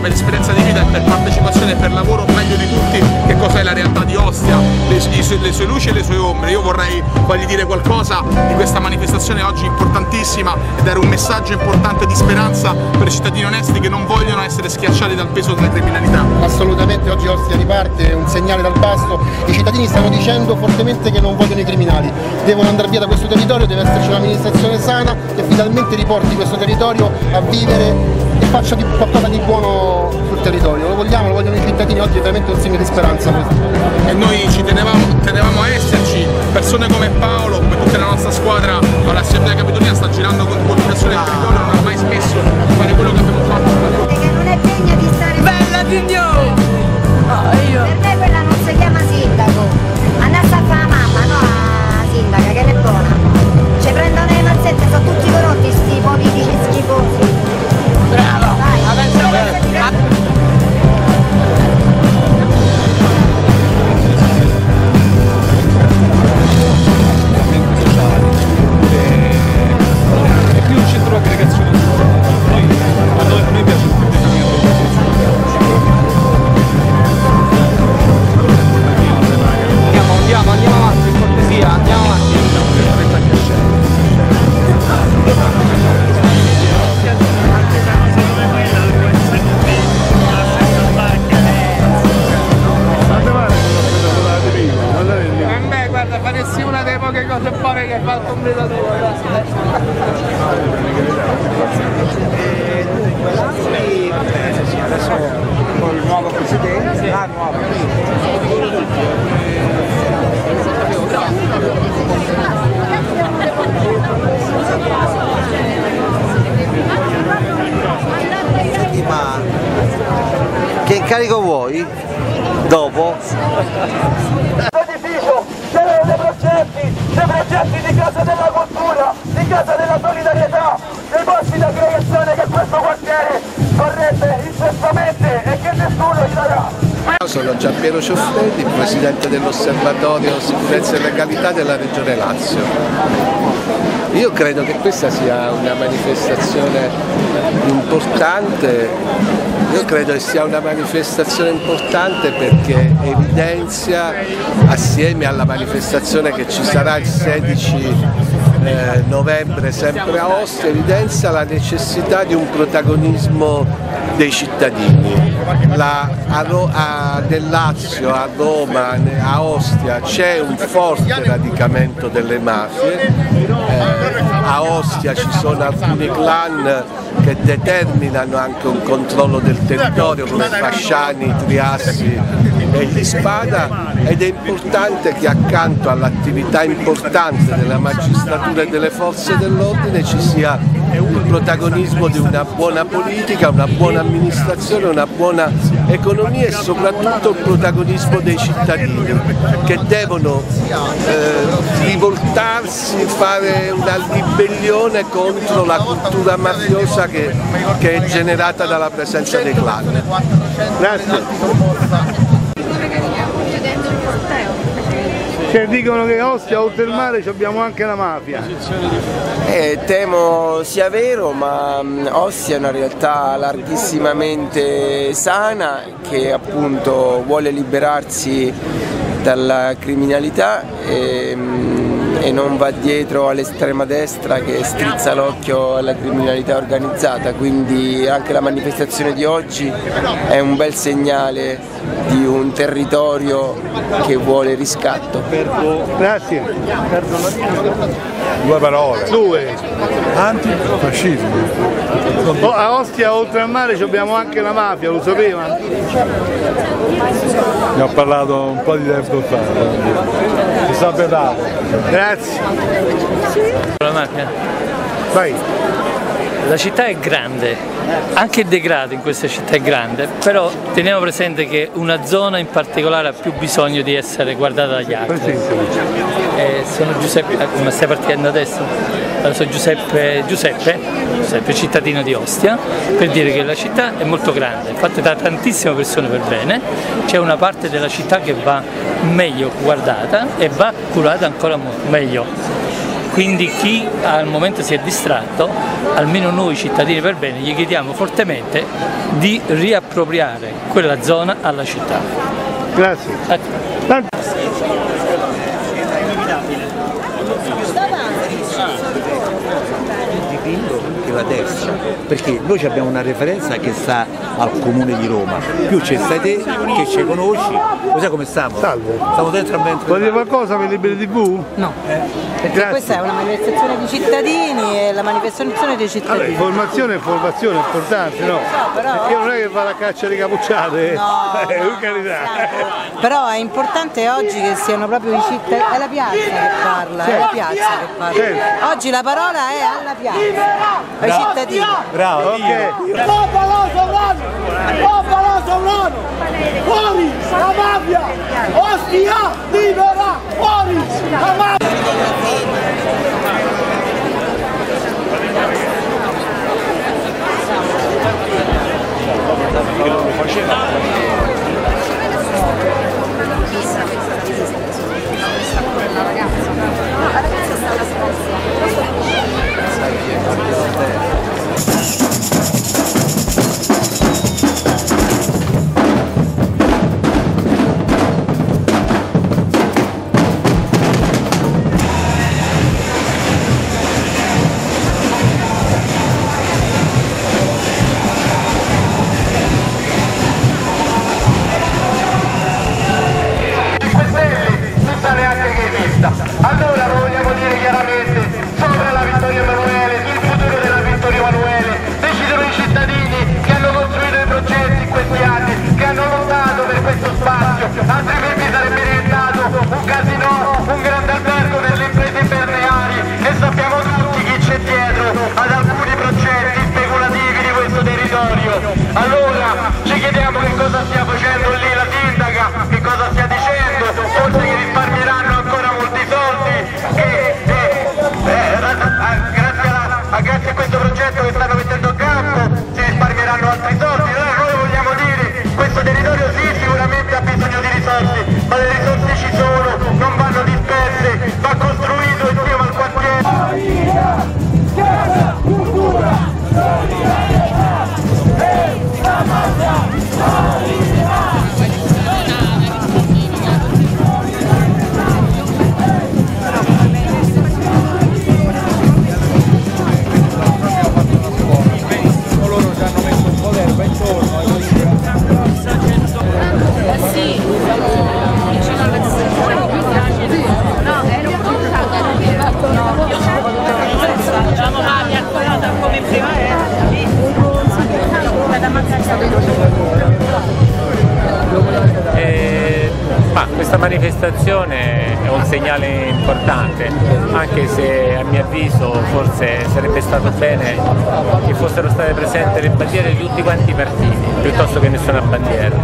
Per esperienza di vita e per partecipazione e per lavoro meglio di tutti che cos'è la realtà di Ostia, le sue luci e le sue ombre. Io vorrei fargli dire qualcosa di questa manifestazione oggi importantissima ed era un messaggio importante di speranza per i cittadini onesti che non vogliono essere schiacciati dal peso della criminalità. Assolutamente, oggi Ostia riparte, è un segnale dal basso, i cittadini stanno dicendo fortemente che non vogliono i criminali, devono andare via da questo territorio, deve esserci un'amministrazione sana che finalmente riporti questo territorio a vivere e faccia qualcosa di buono sul territorio. Lo vogliono i cittadini, oggi è veramente un segno di speranza questo. E noi ci tenevamo a esserci, persone come Paolo, come tutta la nostra squadra, l'Assemblea Capitolina sta girando con coordinazione del territorio, non ha mai smesso di fare quello che abbiamo fatto. Perché non è degna di stare... Bella signore! Per me quella non si chiama sindaco, andasse a fare la mamma, no a sindaca, che ne è buona. Ci prendono le mazzette, sono tutti corrotti sti politici schifosi. Bravo! Vai, adesso carico vuoi? Dopo? L'edificio, c'erano dei progetti di Casa della Cultura, di Casa della Solidarietà, dei posti di aggregazione che questo quartiere vorrebbe incessamente e che nessuno gli darà. Sono Giampiero Cioffredi, presidente dell'Osservatorio Sicurezza e Legalità della Regione Lazio. Io credo che questa sia una manifestazione importante, perché evidenzia, assieme alla manifestazione che ci sarà il 16 novembre sempre a Ostia, evidenzia la necessità di un protagonismo dei cittadini. Nel Lazio, a Roma, a Ostia c'è un forte radicamento delle mafie, a Ostia ci sono alcuni clan che determinano anche un controllo del territorio come Fasciani, Triassi e gli Spada, ed è importante che accanto all'attività importante della magistratura e delle forze dell'ordine ci sia il protagonismo di una buona politica, una buona amministrazione, una buona economia e soprattutto il protagonismo dei cittadini che devono rivoltarsi, fare una ribellione contro la cultura mafiosa che è generata dalla presenza dei clan. Grazie. Cioè, dicono che Ostia, oltre il mare, abbiamo anche la mafia. Temo sia vero, ma Ostia è una realtà larghissimamente sana che appunto vuole liberarsi dalla criminalità e non va dietro all'estrema destra che strizza l'occhio alla criminalità organizzata, quindi anche la manifestazione di oggi è un bel segnale di un territorio che vuole riscatto. Grazie. Due parole. Due. Antifascismo. A Ostia, oltre al mare, abbiamo anche la mafia, lo sapeva? Ne ho parlato un po' di tempo fa, si sta pedando. Grazie. La macchina. Vai. La città è grande, anche il degrado in questa città è grande, però teniamo presente che una zona in particolare ha più bisogno di essere guardata dagli altri. Sono Giuseppe, ma stai partendo adesso? Allora, sono Giuseppe, cittadino di Ostia, per dire che la città è molto grande, fatta da tantissime persone per bene, c'è una parte della città che va meglio guardata e va curata ancora meglio. Quindi chi al momento si è distratto, almeno noi cittadini per bene, gli chiediamo fortemente di riappropriare quella zona alla città. Grazie. La destra, perché noi abbiamo una referenza che sta al comune di Roma, più c'è stai te che ci conosci, cos'è come stiamo? Salve. Stiamo dentro a mentre. Vuoi dire qualcosa per Liberi.tv? No, perché questa è una manifestazione di cittadini e la manifestazione dei cittadini. Allora, informazione è importante, no? Però... perché non è che va la caccia di capucciate, no, carità. No. Però è importante oggi che siano proprio i cittadini, è la piazza che parla, certo. È la piazza che parla. Certo. Oggi la parola è alla piazza. Ai cittadini. Bravo, ok. Popolo sovrano! Popolo sovrano! Fuori la mafia! Ostia libera! Fuori la mafia! segnale importante, anche se a mio avviso forse sarebbe stato bene che fossero state presenti le bandiere di tutti quanti i partiti, piuttosto che nessuna bandiera,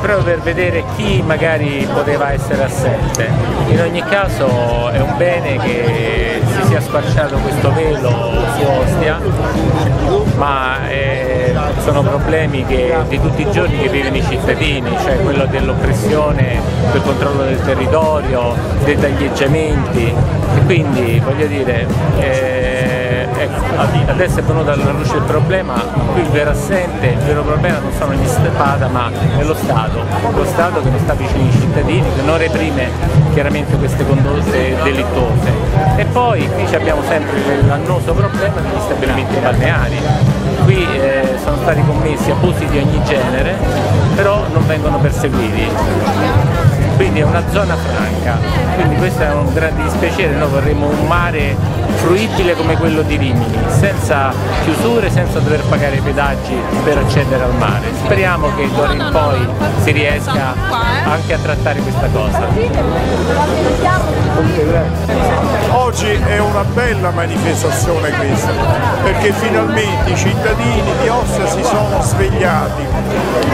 proprio per vedere chi magari poteva essere assente. In ogni caso è un bene che si sia squarciato questo velo su Ostia, ma sono problemi di tutti i giorni che vivono i cittadini, cioè quello dell'oppressione, del controllo del territorio, dei taglieggiamenti, e quindi voglio dire, adesso è venuto alla luce il problema, qui il vero assente, il vero problema non sono gli Stepata, ma è lo Stato che non sta vicino ai cittadini, che non reprime chiaramente queste condotte delittuose. E poi qui abbiamo sempre l'annoso problema degli stabilimenti balneari. Qui sono stati commessi abusi di ogni genere, però non vengono perseguiti, quindi è una zona franca, quindi questo è un grande dispiacere. Noi vorremmo un mare fruibile come quello di Rimini, senza chiusure, senza dover pagare i pedaggi per accedere al mare. Speriamo che d'ora in poi si riesca anche a trattare questa cosa. Oggi è una bella manifestazione questa, perché finalmente i cittadini di Ostia si sono svegliati.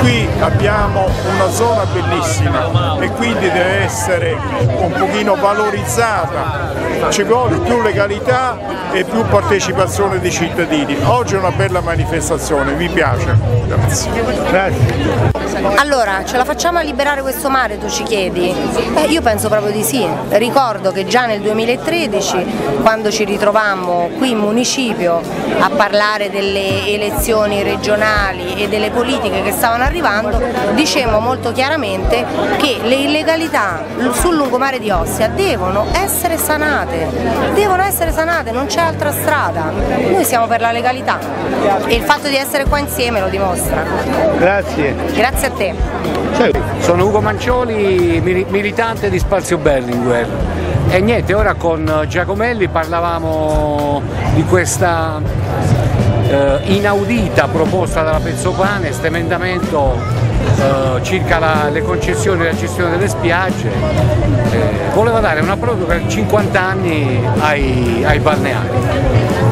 Qui abbiamo una zona bellissima e quindi deve essere un pochino valorizzata, ci vuole più legalità e più partecipazione dei cittadini. Oggi è una bella manifestazione, mi piace. Grazie. Grazie. Allora, ce la facciamo a liberare questo mare, tu ci chiedi? Io penso proprio di sì. Ricordo che già nel 2013, quando ci ritrovammo qui in municipio a parlare delle elezioni regionali e delle politiche che stavano arrivando, dicemmo molto chiaramente che le illegalità sul lungomare di Ostia devono essere sanate, non c'è altra strada. Noi siamo per la legalità e il fatto di essere qua insieme lo dimostra. Grazie. Grazie a te. Sono Ugo Mancioli, militante di Spazio Berlinguer, e niente, ora con Giacomelli parlavamo di questa inaudita proposta dalla Pezzopane, questo emendamento circa le concessioni e la gestione delle spiagge. Voleva dare una proroga di 50 anni ai balneari.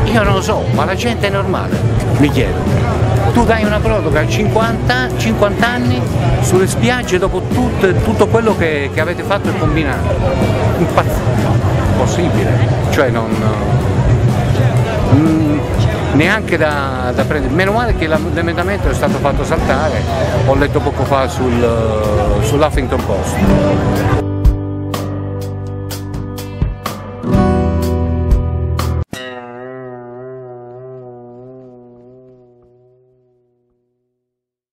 Io non lo so, ma la gente è normale, mi chiedo. Tu dai una proroga a 50 anni sulle spiagge dopo tutto quello che avete fatto e combinato. Impossibile, cioè neanche da prendere. Meno male che l'emendamento è stato fatto saltare, ho letto poco fa sull'Huffington Post.